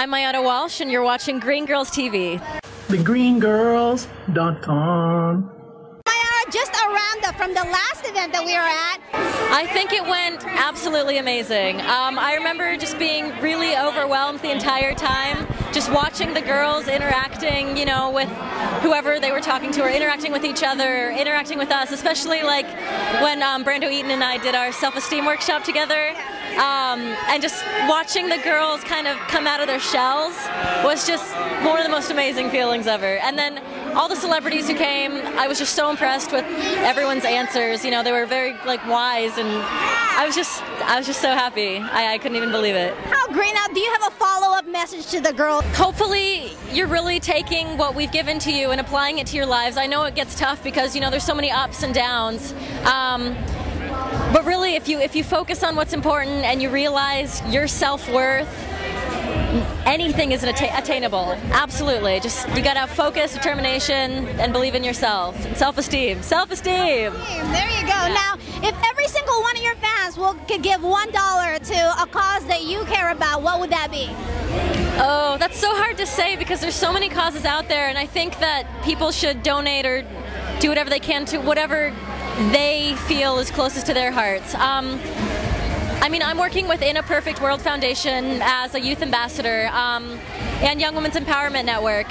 I'm Maiara Walsh, and you're watching Green Girls TV. TheGreenGirls.com. Maiara, just a roundup from the last event that we were at. I think it went absolutely amazing. I remember just being really overwhelmed the entire time, just watching the girls interacting, you know, with whoever they were talking to, or interacting with each other, interacting with us, especially like when Brando Eaton and I did our self-esteem workshop together. And just watching the girls kind of come out of their shells was just one of the most amazing feelings ever. And then all the celebrities who came, I was just so impressed with everyone's answers. You know, they were very like wise, and I was just so happy. I couldn't even believe it. How great! Now, do you have a follow-up message to the girls? Hopefully, you're really taking what we've given to you and applying it to your lives. I know it gets tough because, you know, there's so many ups and downs. But really, if you focus on what's important and you realize your self-worth, anything is attainable. Absolutely. Just, you gotta have focus, determination, and believe in yourself. Self-esteem. Self-esteem. There you go. Now, if every single one of your fans could give $1 to a cause that you care about, what would that be? Oh, that's so hard to say because there's so many causes out there, and I think that people should donate or do whatever they can to whatever they feel is closest to their hearts. I mean, I'm working with In A Perfect World Foundation as a youth ambassador, and Young Women's Empowerment Network.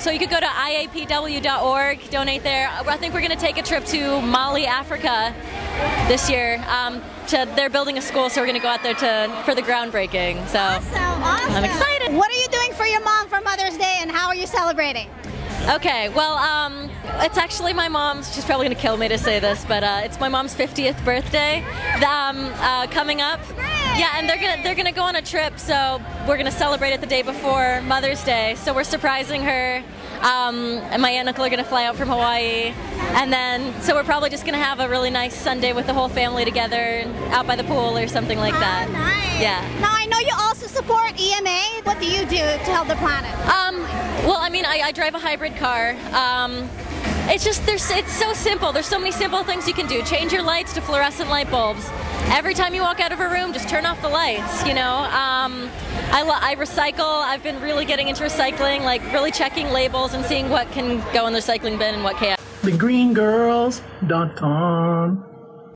So you could go to iapw.org, donate there. I think we're going to take a trip to Mali, Africa this year. They're building a school, so we're going to go out there for the groundbreaking. So awesome. I'm excited. What are you doing for your mom for Mother's Day, and how are you celebrating? Okay, well, it's actually my mom's, she's probably going to kill me to say this, but it's my mom's 50th birthday coming up. Yeah, and they're gonna go on a trip, so we're going to celebrate it the day before Mother's Day. So we're surprising her, and my aunt and uncle are going to fly out from Hawaii. And then, so we're probably just going to have a really nice Sunday with the whole family together, out by the pool or something like that. Oh, nice. Yeah. Now, I know you also support EMA. What do you do to help the planet? Well, I mean, I drive a hybrid car. It's just, it's so simple. There's so many simple things you can do. Change your lights to fluorescent light bulbs. Every time you walk out of a room, just turn off the lights, you know. I recycle. I've been really getting into recycling, like really checking labels and seeing what can go in the recycling bin and what can't. TheGreenGirls.com.